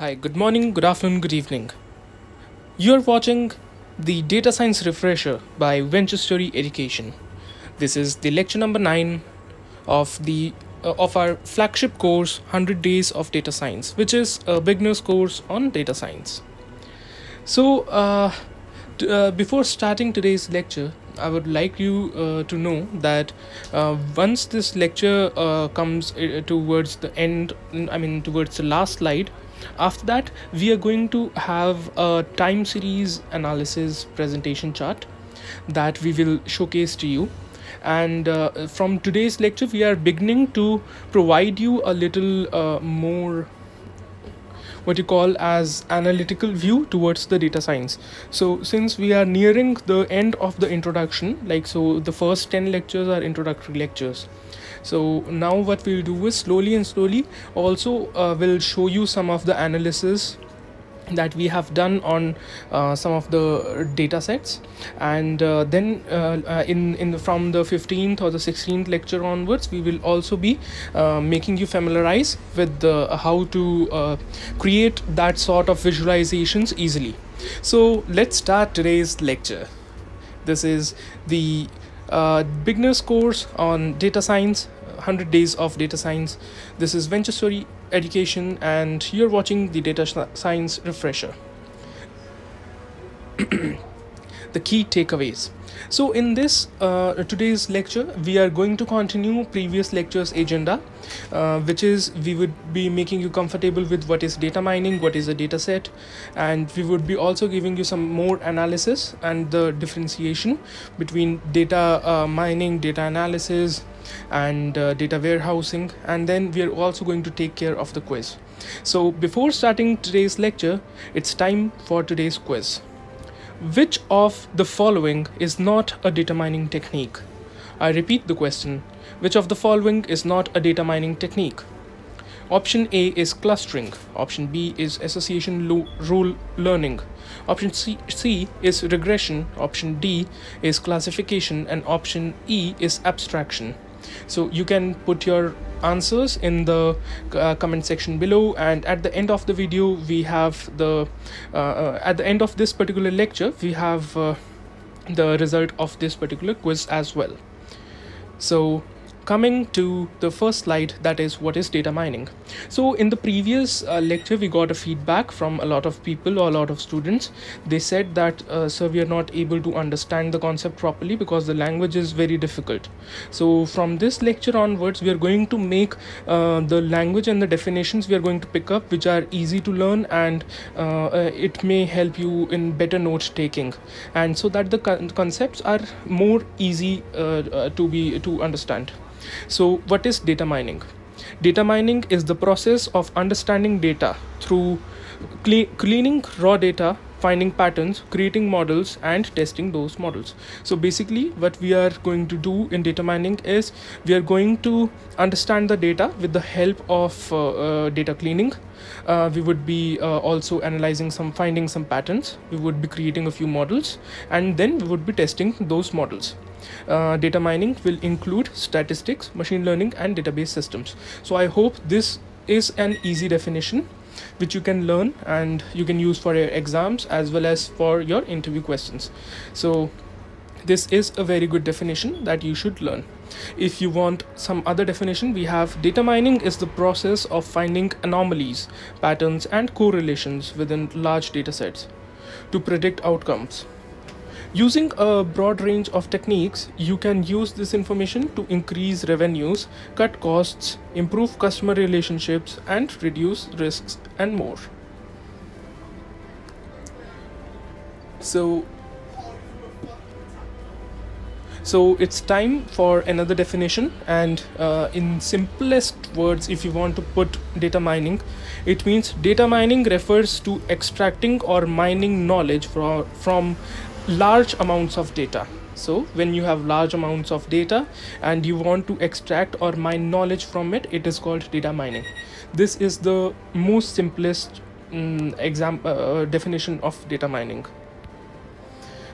Hi, good morning, good afternoon, good evening. You're watching the Data Science Refresher by Venture Story Education. This is the lecture number 9 of our flagship course 100 Days of Data Science, which is a beginner's course on data science. So before starting today's lecture, I would like you to know that once this lecture comes towards the end, I mean towards the last slide, after that we are going to have a time series analysis presentation chart that we will showcase to you, and from today's lecture we are beginning to provide you a little more what you call as analytical view towards the data science. So since we are nearing the end of the introduction, like so the first 10 lectures are introductory lectures. So now what we'll do is slowly and slowly also we'll show you some of the analysis that we have done on some of the data sets, and then from the 15th or the 16th lecture onwards we will also be making you familiarize with how to create that sort of visualizations easily. So let's start today's lecture. This is the beginner's course on data science, 100 days of data science. This is Venture Story Education and you're watching the Data Science Refresher. The key takeaways. So in this today's lecture we are going to continue previous lectures agenda, which is we would be making you comfortable with what is data mining, what is a data set, and we would be also giving you some more analysis and the differentiation between data mining, data analysis, and data warehousing, and then we are also going to take care of the quiz. So before starting today's lecture, it's time for today's quiz. Which of the following is not a data mining technique? I repeat the question. Which of the following is not a data mining technique? Option A is clustering. Option B is association rule learning. Option C is regression. Option D is classification, and option E is abstraction. So you can put your answers in the comment section below, and at the end of the video we have the at the end of this particular lecture we have the result of this particular quiz as well. So coming to the first slide, that is what is data mining. So in the previous lecture we got a feedback from a lot of people or a lot of students. They said that sir, we are not able to understand the concept properly because the language is very difficult. So from this lecture onwards we are going to make the language and the definitions we are going to pick up which are easy to learn, and it may help you in better note taking, and so that the concepts are more easy to understand. So what is data mining? Data mining is the process of understanding data through cleaning raw data, finding patterns, creating models, and testing those models. So basically what we are going to do in data mining is we are going to understand the data with the help of data cleaning. We would be also analyzing some, finding some patterns. We would be creating a few models, and then we would be testing those models. Data mining will include statistics, machine learning, and database systems. So I hope this is an easy definition which you can learn and you can use for your exams as well as for your interview questions. So this is a very good definition that you should learn. If you want some other definition, we have data mining is the process of finding anomalies, patterns, and correlations within large data sets to predict outcomes. Using a broad range of techniques, you can use this information to increase revenues, cut costs, improve customer relationships, and reduce risks, and more. So it's time for another definition, and in simplest words, if you want to put data mining, it means data mining refers to extracting or mining knowledge from large amounts of data. So when you have large amounts of data and you want to extract or mine knowledge from it, it is called data mining. This is the most simplest definition of data mining.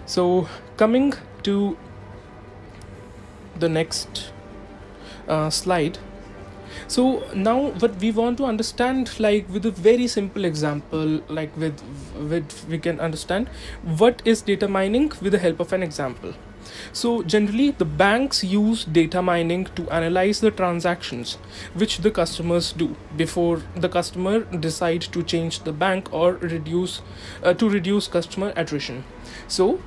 So coming to the next slide, So now what we want to understand, like with a very simple example, like with we can understand what is data mining with the help of an example. So generally the banks use data mining to analyze the transactions which the customers do before the customer decides to change the bank or reduce customer attrition. So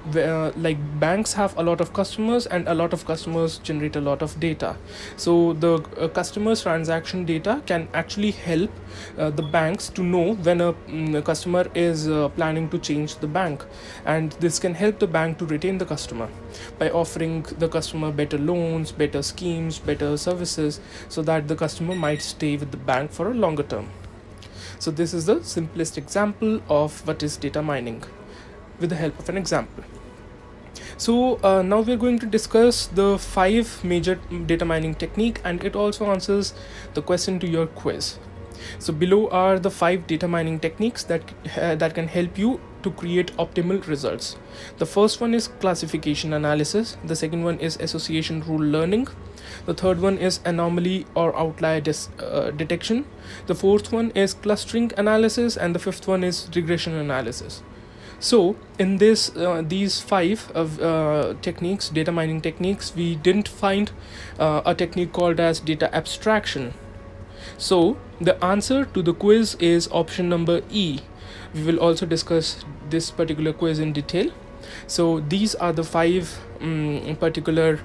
like banks have a lot of customers, and a lot of customers generate a lot of data. So the customers' transaction data can actually help the banks to know when a customer is planning to change the bank, and this can help the bank to retain the customer by offering the customer better loans, better schemes, better services, so that the customer might stay with the bank for a longer term. So this is the simplest example of what is data mining with the help of an example. So now we are going to discuss the 5 major data mining technique, and it also answers the question to your quiz. So below are the 5 data mining techniques that can help you to create optimal results. The first one is classification analysis, the second one is association rule learning, the third one is anomaly or outlier detection, the fourth one is clustering analysis, and the fifth one is regression analysis. So in this these 5 of techniques, data mining techniques, we didn't find a technique called as data abstraction. So the answer to the quiz is option number E. We will also discuss this particular quiz in detail. So these are the 5 particular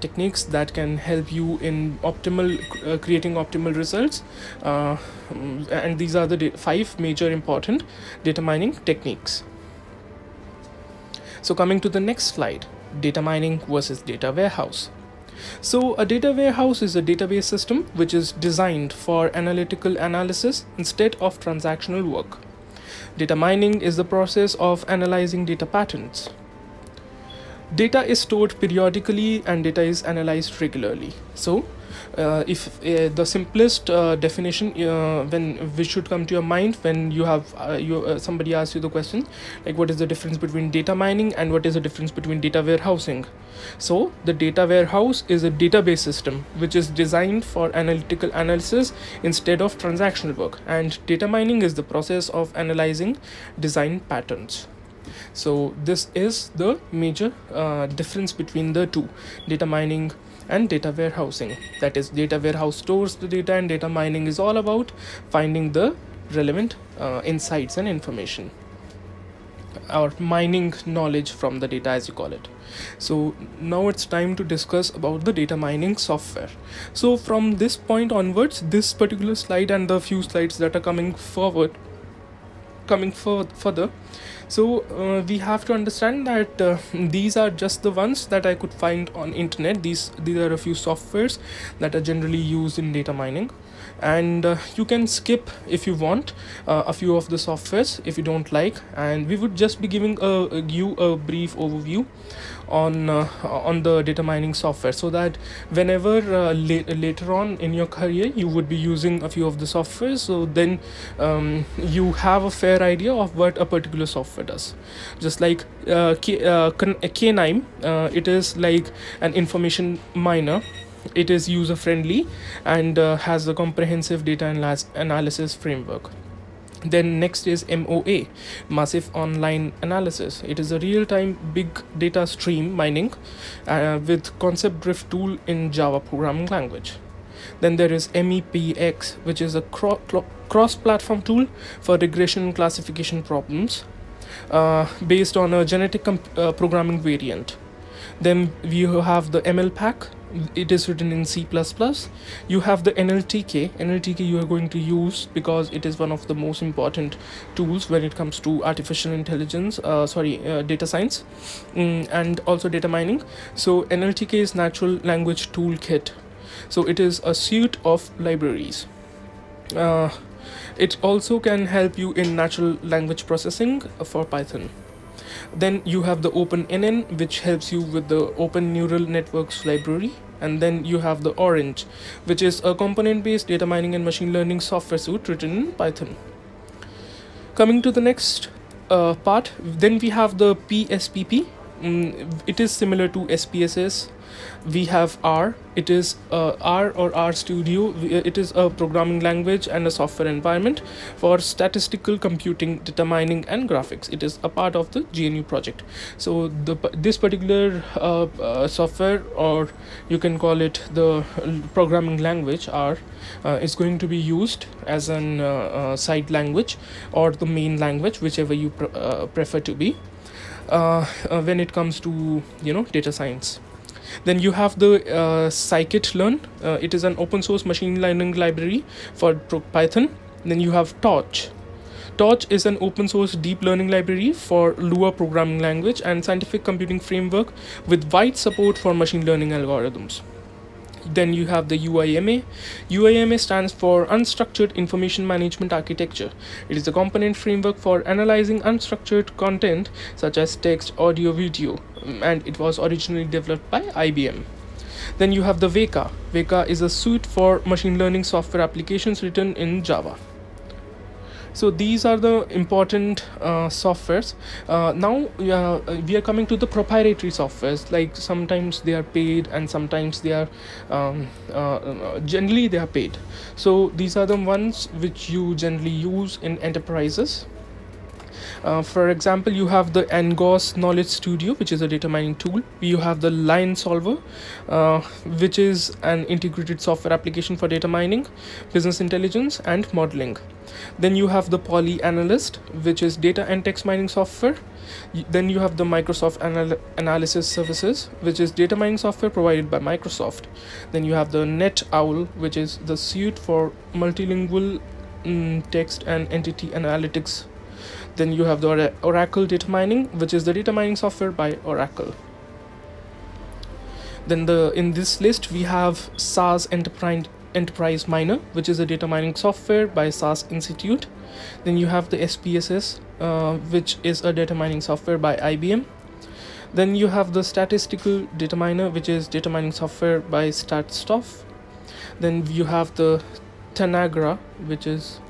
techniques that can help you in optimal creating optimal results, and these are the 5 major important data mining techniques. So coming to the next slide, data mining versus data warehouse. So a data warehouse is a database system which is designed for analytical analysis instead of transactional work. Data mining is the process of analyzing data patterns. Data is stored periodically and data is analyzed regularly. So the simplest definition which should come to your mind when you have somebody asks you the question like what is the difference between data mining and what is the difference between data warehousing. So the data warehouse is a database system which is designed for analytical analysis instead of transactional work, and data mining is the process of analyzing design patterns. So this is the major difference between the two, data mining and data warehousing. That is, data warehouse stores the data, and data mining is all about finding the relevant insights and information, or mining knowledge from the data as you call it. So now it's time to discuss about the data mining software. So from this point onwards, this particular slide and the few slides that are coming further, so we have to understand that these are just the ones that I could find on internet. These are a few softwares that are generally used in data mining, and you can skip if you want a few of the softwares if you don't like, and we would just be giving you a brief overview on the data mining software, so that whenever later on in your career you would be using a few of the softwares, so then you have a fair idea of what a particular software does. Just like KNIME, it is like an information miner. It is user friendly and has a comprehensive data analysis framework. Then next is MOA, massive online analysis. It is a real-time big data stream mining with concept drift tool in Java programming language. Then there is MEPX, which is a cross-platform tool for regression classification problems based on a genetic programming variant. Then we have the ML pack. It is written in C++. You have the NLTK you are going to use because it is one of the most important tools when it comes to artificial intelligence, data science, and also data mining. So NLTK is Natural Language Toolkit. So it is a suite of libraries. It also can help you in natural language processing for Python. Then you have the OpenNN, which helps you with the Open Neural Networks library. And then you have the Orange, which is a component-based data mining and machine learning software suite written in Python. Coming to the next part, then we have the PSPP, it is similar to SPSS. We have R. It is R or R Studio. It is a programming language and a software environment for statistical computing, data mining, and graphics. It is a part of the GNU project. So this particular software, or you can call it the programming language R, is going to be used as an side language or the main language, whichever you prefer to be, when it comes to, you know, data science. Then you have the scikit-learn. It is an open source machine learning library for Python. Then you have Torch. Torch is an open source deep learning library for Lua programming language and scientific computing framework with wide support for machine learning algorithms. Then you have the UIMA. UIMA stands for Unstructured Information Management Architecture. It is a component framework for analyzing unstructured content such as text, audio, video, and it was originally developed by IBM. Then you have the Weka. Weka is a suite for machine learning software applications written in Java. So these are the important softwares. Now we are coming to the proprietary softwares. Like sometimes they are paid and sometimes they are generally they are paid. So these are the ones which you generally use in enterprises. For example, you have the Engos Knowledge Studio, which is a data mining tool. You have the Line Solver, which is an integrated software application for data mining, business intelligence, and modeling. Then you have the Poly Analyst, which is data and text mining software. Then you have the Microsoft Analysis Services, which is data mining software provided by Microsoft. Then you have the NetOwl, which is the suite for multilingual text and entity analytics. Then you have the Oracle Data Mining, which is the data mining software by Oracle. Then in this list we have SAS Enterprise Miner, which is a data mining software by SAS Institute. Then you have the SPSS, which is a data mining software by IBM. Then you have the Statistical Data Miner, which is data mining software by StatSoft. Then you have the Tanagra, which is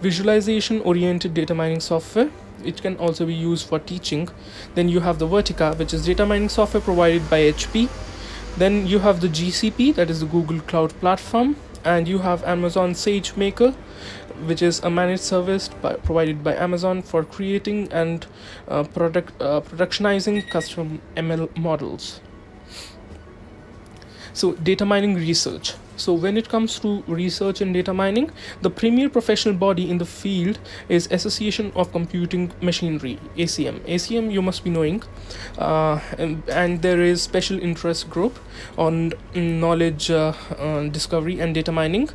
visualization oriented data mining software. It can also be used for teaching. Then you have the Vertica, which is data mining software provided by HP. Then you have the GCP, that is the Google Cloud Platform, and you have Amazon SageMaker, which is a managed service provided by Amazon for creating and productionizing custom ML models. So data mining research. So when it comes to research and data mining, the premier professional body in the field is Association of Computing Machinery, ACM. ACM you must be knowing, and there is special interest group on knowledge discovery and data mining.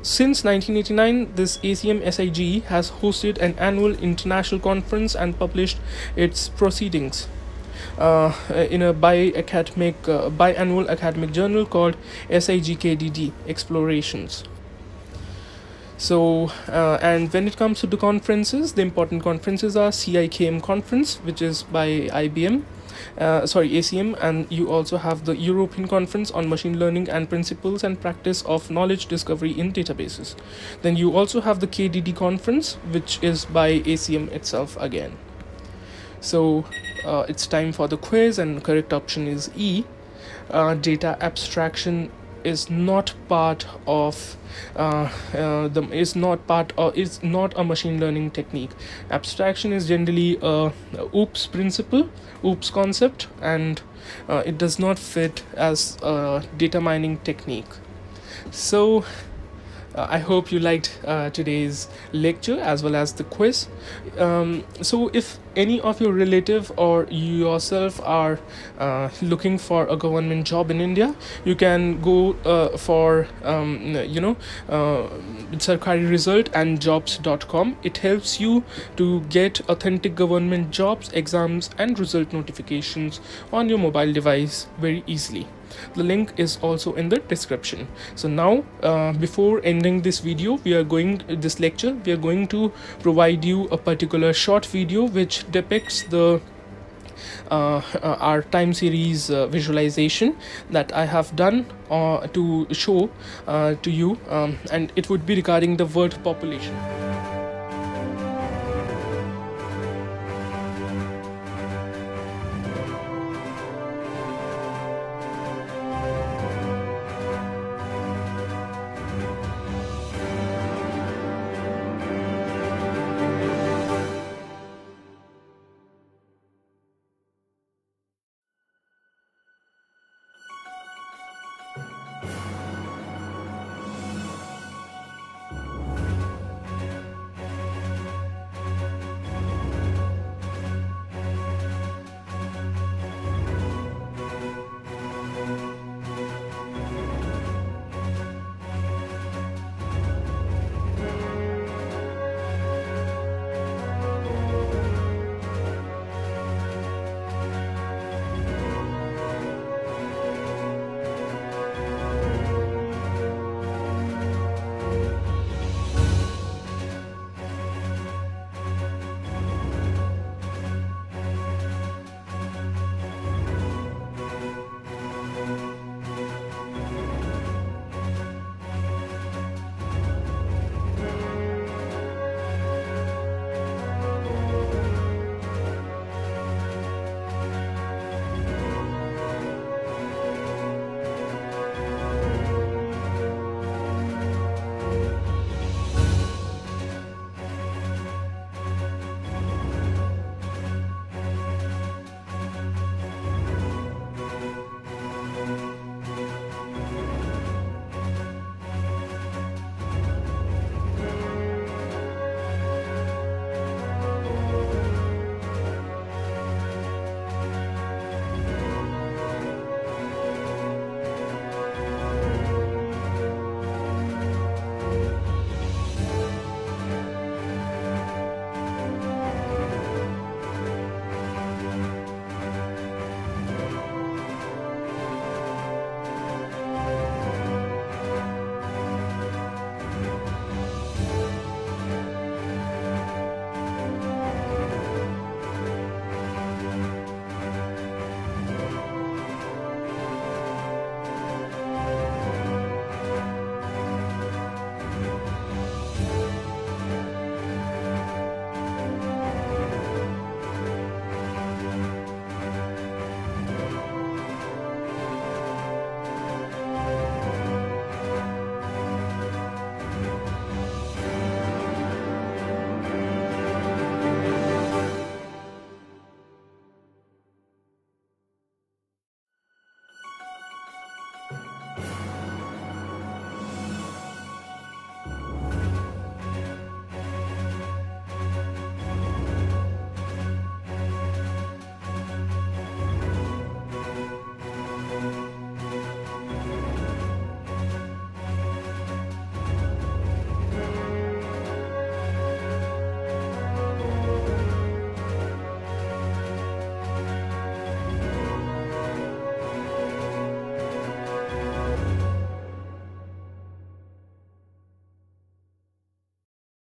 Since 1989, this ACM SIG has hosted an annual international conference and published its proceedings in a biannual academic journal called SIGKDD Explorations. So and when it comes to the conferences, the important conferences are CIKM conference, which is by IBM, sorry, ACM, and you also have the European Conference on Machine Learning and Principles and Practice of Knowledge Discovery in Databases. Then you also have the KDD conference, which is by ACM itself again. So it's time for the quiz, and correct option is E. Data abstraction is not part of is not a machine learning technique. Abstraction is generally a OOPS principle, OOPS concept, and it does not fit as a data mining technique. So I hope you liked today's lecture as well as the quiz. So if any of your relative or you yourself are looking for a government job in India, you can go for Sarkari Result and jobs.com. It helps you to get authentic government jobs, exams, and result notifications on your mobile device very easily. The link is also in the description. So now before ending this video, this lecture we are going to provide you a particular short video which depicts the our time series visualization that I have done to show to you, and it would be regarding the word population.